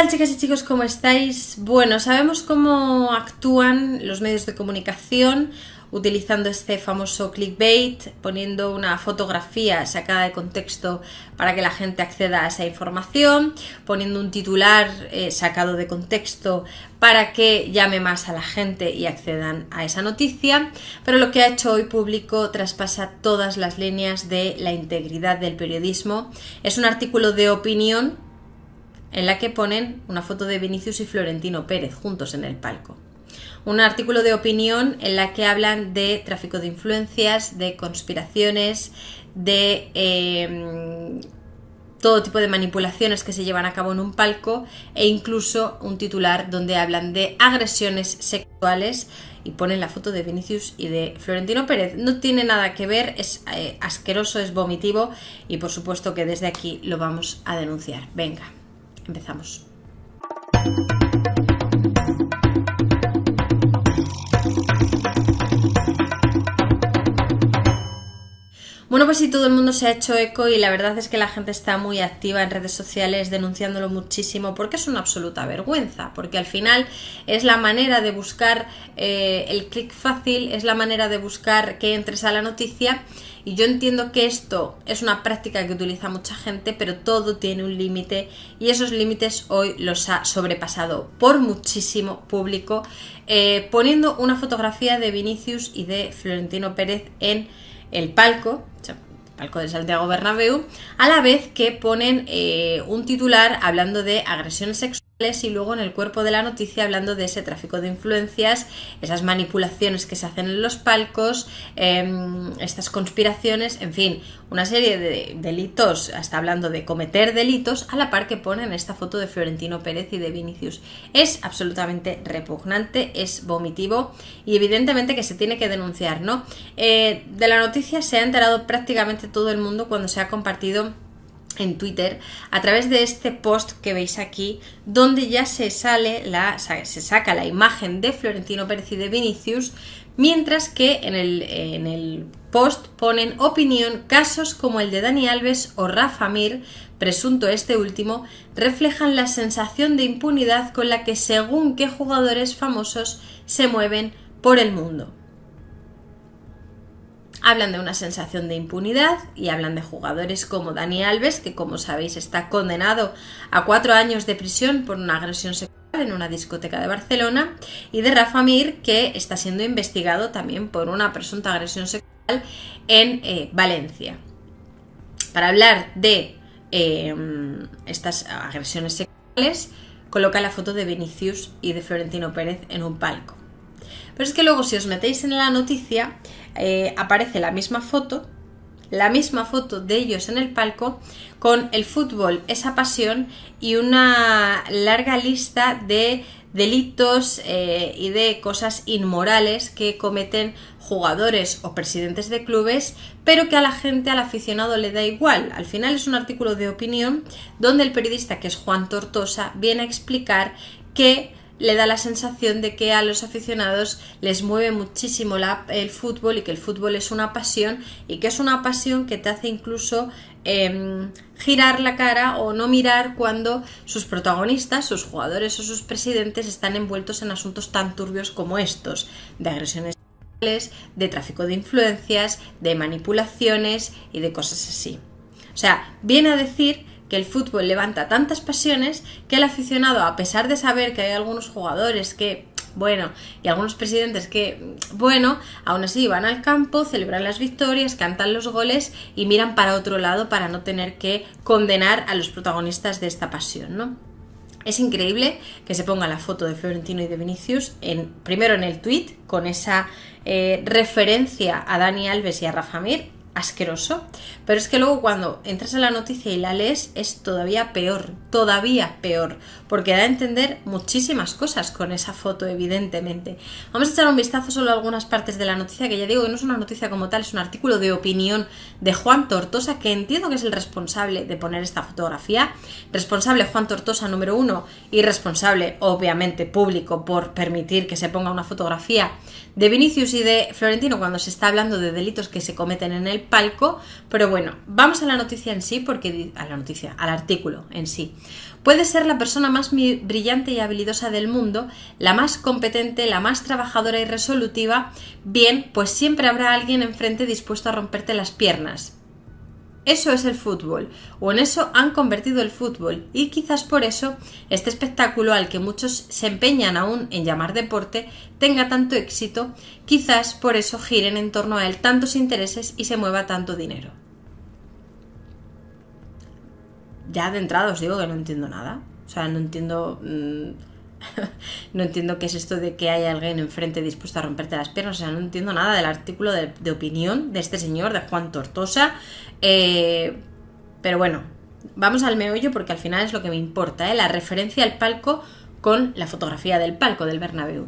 tal, chicas y chicos? ¿Cómo estáis? Bueno, sabemos cómo actúan los medios de comunicación utilizando este famoso clickbait, poniendo una fotografía sacada de contexto para que la gente acceda a esa información, poniendo un titular sacado de contexto para que llame más a la gente y accedan a esa noticia. Pero lo que ha hecho hoy Público traspasa todas las líneas de la integridad del periodismo. Es un artículo de opinión en la que ponen una foto de Vinicius y Florentino Pérez juntos en el palco. Un artículo de opinión en la que hablan de tráfico de influencias, de conspiraciones, de todo tipo de manipulaciones que se llevan a cabo en un palco, e incluso un titular donde hablan de agresiones sexuales y ponen la foto de Vinicius y de Florentino Pérez. No tiene nada que ver, es asqueroso, es vomitivo, y por supuesto que desde aquí lo vamos a denunciar. Venga, empezamos. Bueno, pues sí, todo el mundo se ha hecho eco y la verdad es que la gente está muy activa en redes sociales denunciándolo muchísimo, porque es una absoluta vergüenza, porque al final es la manera de buscar el clic fácil, es la manera de buscar que entres a la noticia. Y yo entiendo que esto es una práctica que utiliza mucha gente, pero todo tiene un límite, y esos límites hoy los ha sobrepasado por muchísimo Público, poniendo una fotografía de Vinicius y de Florentino Pérez en el palco, o sea, el palco de Santiago Bernabéu, a la vez que ponen un titular hablando de agresiones sexuales y luego en el cuerpo de la noticia hablando de ese tráfico de influencias, esas manipulaciones que se hacen en los palcos, estas conspiraciones, en fin, una serie de delitos, hasta hablando de cometer delitos, a la par que ponen esta foto de Florentino Pérez y de Vinicius. Es absolutamente repugnante, es vomitivo y evidentemente que se tiene que denunciar, ¿no? De la noticia se ha enterado prácticamente todo el mundo cuando se ha compartido en Twitter a través de este post que veis aquí, donde ya se saca la imagen de Florentino Pérez y de Vinicius, mientras que en el post ponen opinión: casos como el de Dani Alves o Rafa Mir, presunto este último, reflejan la sensación de impunidad con la que según qué jugadores famosos se mueven por el mundo. Hablan de una sensación de impunidad y hablan de jugadores como Dani Alves, que como sabéis está condenado a 4 años de prisión por una agresión sexual en una discoteca de Barcelona, y de Rafa Mir, que está siendo investigado también por una presunta agresión sexual en Valencia. Para hablar de estas agresiones sexuales, coloca la foto de Vinicius y de Florentino Pérez en un palco. Pero es que luego, si os metéis en la noticia, aparece la misma foto de ellos en el palco, con el fútbol, esa pasión, y una larga lista de delitos y de cosas inmorales que cometen jugadores o presidentes de clubes, pero que a la gente, al aficionado, le da igual. Al final es un artículo de opinión donde el periodista, que es Juan Tortosa, viene a explicar que le da la sensación de que a los aficionados les mueve muchísimo el fútbol, y que el fútbol es una pasión, y que es una pasión que te hace incluso girar la cara o no mirar cuando sus protagonistas, sus jugadores o sus presidentes están envueltos en asuntos tan turbios como estos, de agresiones sexuales, de tráfico de influencias, de manipulaciones y de cosas así. O sea, viene a decir que el fútbol levanta tantas pasiones que el aficionado, a pesar de saber que hay algunos jugadores que, bueno, y algunos presidentes que, bueno, aún así van al campo, celebran las victorias, cantan los goles y miran para otro lado para no tener que condenar a los protagonistas de esta pasión, ¿no? Es increíble que se ponga la foto de Florentino y de Vinicius primero en el tweet, con esa referencia a Dani Alves y a Rafa Mir. Asqueroso, pero es que luego cuando entras en la noticia y la lees es todavía peor, porque da a entender muchísimas cosas con esa foto, evidentemente. Vamos a echar un vistazo solo a algunas partes de la noticia, que ya digo que no es una noticia como tal, es un artículo de opinión de Juan Tortosa, que entiendo que es el responsable de poner esta fotografía. Responsable Juan Tortosa, número uno, y responsable obviamente Público por permitir que se ponga una fotografía de Vinicius y de Florentino cuando se está hablando de delitos que se cometen en el palco, pero bueno, vamos a la noticia en sí, porque al artículo en sí. Puede ser la persona más brillante y habilidosa del mundo, la más competente, la más trabajadora y resolutiva. Bien, pues siempre habrá alguien enfrente dispuesto a romperte las piernas. Eso es el fútbol, o en eso han convertido el fútbol, y quizás por eso este espectáculo al que muchos se empeñan aún en llamar deporte tenga tanto éxito, quizás por eso giren en torno a él tantos intereses y se mueva tanto dinero. Ya de entrada os digo que no entiendo nada, o sea, no entiendo, no entiendo qué es esto de que hay alguien enfrente dispuesto a romperte las piernas, o sea, no entiendo nada del artículo de opinión de este señor, de Juan Tortosa, pero bueno, vamos al meollo porque al final es lo que me importa, la referencia al palco con la fotografía del palco del Bernabéu.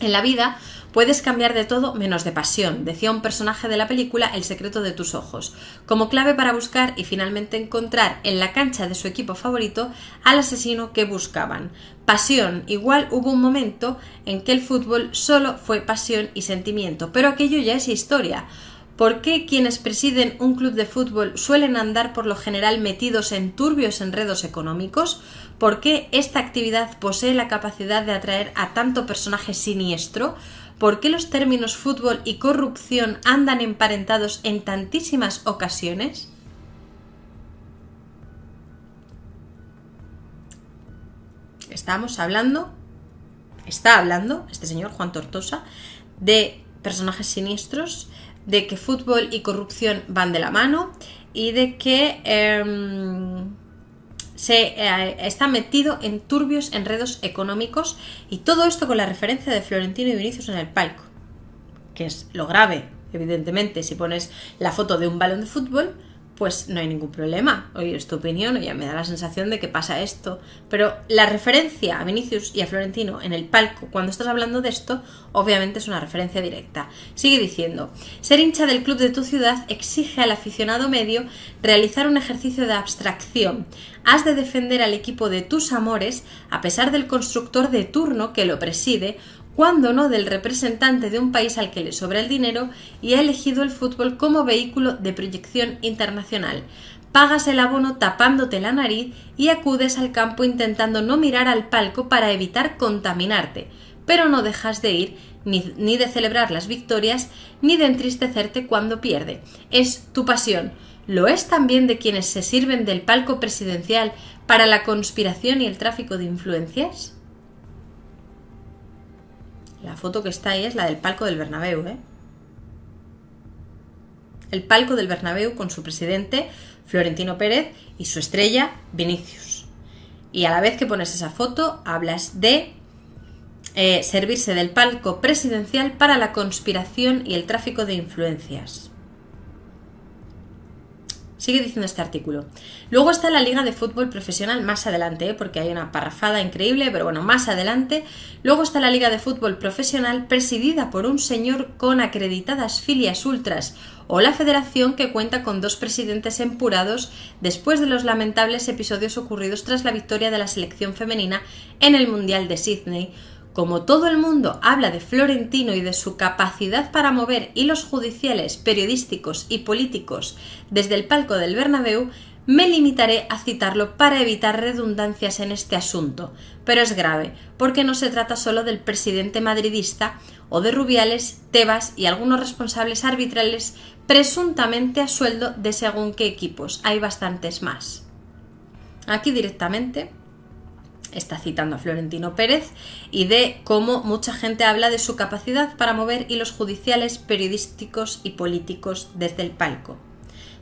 En la vida puedes cambiar de todo menos de pasión, decía un personaje de la película El secreto de tus ojos, como clave para buscar y finalmente encontrar en la cancha de su equipo favorito al asesino que buscaban. Pasión, igual hubo un momento en que el fútbol solo fue pasión y sentimiento, pero aquello ya es historia. ¿Por qué quienes presiden un club de fútbol suelen andar por lo general metidos en turbios enredos económicos? ¿Por qué esta actividad posee la capacidad de atraer a tanto personaje siniestro? ¿Por qué los términos fútbol y corrupción andan emparentados en tantísimas ocasiones? Está hablando este señor Juan Tortosa de personajes siniestros, de que fútbol y corrupción van de la mano y de que está metido en turbios enredos económicos, y todo esto con la referencia de Florentino y Vinicius en el palco, que es lo grave. Evidentemente, si pones la foto de un balón de fútbol, pues no hay ningún problema. Oye, es tu opinión, oye, me da la sensación de que pasa esto, pero la referencia a Vinicius y a Florentino en el palco cuando estás hablando de esto, obviamente es una referencia directa. Sigue diciendo, ser hincha del club de tu ciudad exige al aficionado medio realizar un ejercicio de abstracción. Has de defender al equipo de tus amores a pesar del constructor de turno que lo preside, cuando no del representante de un país al que le sobra el dinero y ha elegido el fútbol como vehículo de proyección internacional. Pagas el abono tapándote la nariz y acudes al campo intentando no mirar al palco para evitar contaminarte, pero no dejas de ir, ni de celebrar las victorias, ni de entristecerte cuando pierde. Es tu pasión. Lo es también de quienes se sirven del palco presidencial para la conspiración y el tráfico de influencias. La foto que está ahí es la del palco del Bernabéu, ¿eh? El palco del Bernabéu con su presidente, Florentino Pérez, y su estrella, Vinicius. Y a la vez que pones esa foto, hablas de servirse del palco presidencial para la conspiración y el tráfico de influencias. Sigue diciendo este artículo. Luego está la Liga de Fútbol Profesional más adelante, porque hay una parrafada increíble, pero bueno, más adelante. Luego está la Liga de Fútbol Profesional presidida por un señor con acreditadas filias ultras, o la federación que cuenta con dos presidentes empurados después de los lamentables episodios ocurridos tras la victoria de la selección femenina en el Mundial de Sydney. Como todo el mundo habla de Florentino y de su capacidad para mover hilos judiciales, periodísticos y políticos desde el palco del Bernabéu, me limitaré a citarlo para evitar redundancias en este asunto. Pero es grave, porque no se trata solo del presidente madridista o de Rubiales, Tebas y algunos responsables arbitrales presuntamente a sueldo de según qué equipos. Hay bastantes más. Aquí directamente está citando a Florentino Pérez y de cómo mucha gente habla de su capacidad para mover hilos judiciales, periodísticos y políticos desde el palco.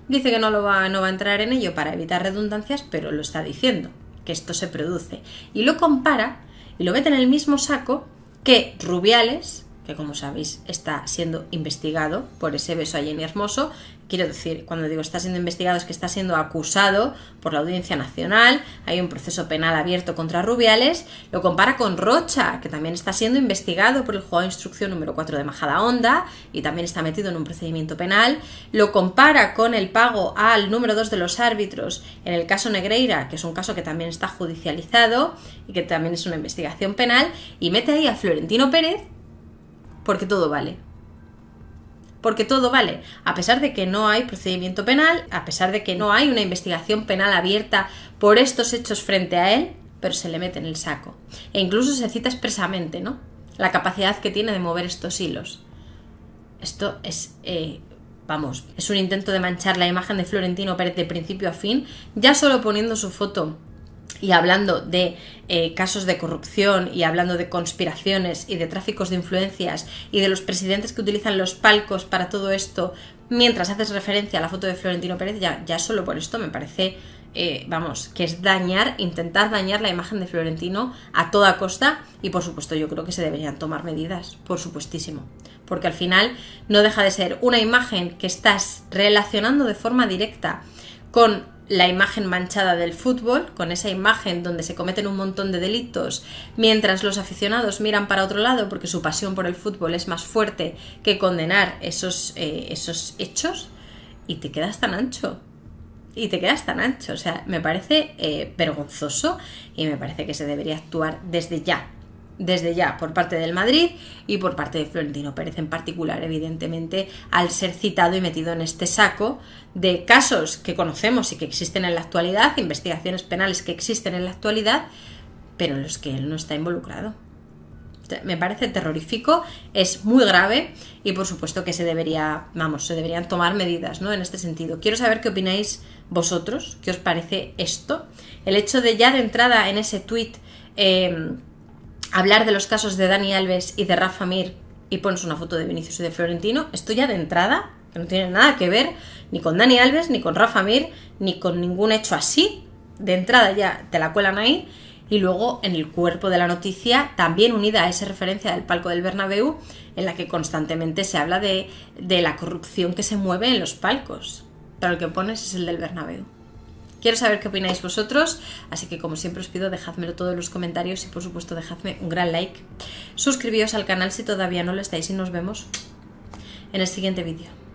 Dice que no va a entrar en ello para evitar redundancias, pero lo está diciendo, que esto se produce. Y lo compara y lo mete en el mismo saco que Rubiales, que como sabéis está siendo investigado por ese beso a Jenny Hermoso. Quiero decir, cuando digo está siendo investigado es que está siendo acusado por la Audiencia Nacional, hay un proceso penal abierto contra Rubiales, lo compara con Rocha, que también está siendo investigado por el juzgado de instrucción número 4 de Majadahonda y también está metido en un procedimiento penal, lo compara con el pago al número 2 de los árbitros en el caso Negreira, que es un caso que también está judicializado y que también es una investigación penal, y mete ahí a Florentino Pérez porque todo vale. porque todo vale, a pesar de que no hay procedimiento penal, a pesar de que no hay una investigación penal abierta por estos hechos frente a él, pero se le mete en el saco. E incluso se cita expresamente, ¿no?, la capacidad que tiene de mover estos hilos. Esto es, vamos, es un intento de manchar la imagen de Florentino Pérez de principio a fin, ya solo poniendo su foto y hablando de casos de corrupción y hablando de conspiraciones y de tráficos de influencias y de los presidentes que utilizan los palcos para todo esto, mientras haces referencia a la foto de Florentino Pérez, ya solo por esto me parece, vamos, que es intentar dañar la imagen de Florentino a toda costa. Y por supuesto yo creo que se deberían tomar medidas, por supuestísimo, porque al final no deja de ser una imagen que estás relacionando de forma directa con la imagen manchada del fútbol, con esa imagen donde se cometen un montón de delitos mientras los aficionados miran para otro lado porque su pasión por el fútbol es más fuerte que condenar esos hechos, y te quedas tan ancho. O sea, me parece vergonzoso y me parece que se debería actuar desde ya por parte del Madrid y por parte de Florentino Pérez en particular, evidentemente, al ser citado y metido en este saco de casos que conocemos y que existen en la actualidad, investigaciones penales que existen en la actualidad, pero en los que él no está involucrado. Me parece terrorífico, es muy grave y por supuesto que se deberían tomar medidas, ¿no?, en este sentido. Quiero saber qué opináis vosotros, qué os parece esto, el hecho de ya de entrada en ese tuit hablar de los casos de Dani Alves y de Rafa Mir y pones una foto de Vinicius y de Florentino. Esto ya de entrada, que no tiene nada que ver ni con Dani Alves, ni con Rafa Mir, ni con ningún hecho así, de entrada ya te la cuelan ahí. Y luego en el cuerpo de la noticia, también unida a esa referencia del palco del Bernabéu, en la que constantemente se habla de la corrupción que se mueve en los palcos, pero el que pones es el del Bernabéu. Quiero saber qué opináis vosotros, así que como siempre os pido, dejádmelo todo en los comentarios y por supuesto dejadme un gran like. Suscribíos al canal si todavía no lo estáis y nos vemos en el siguiente vídeo.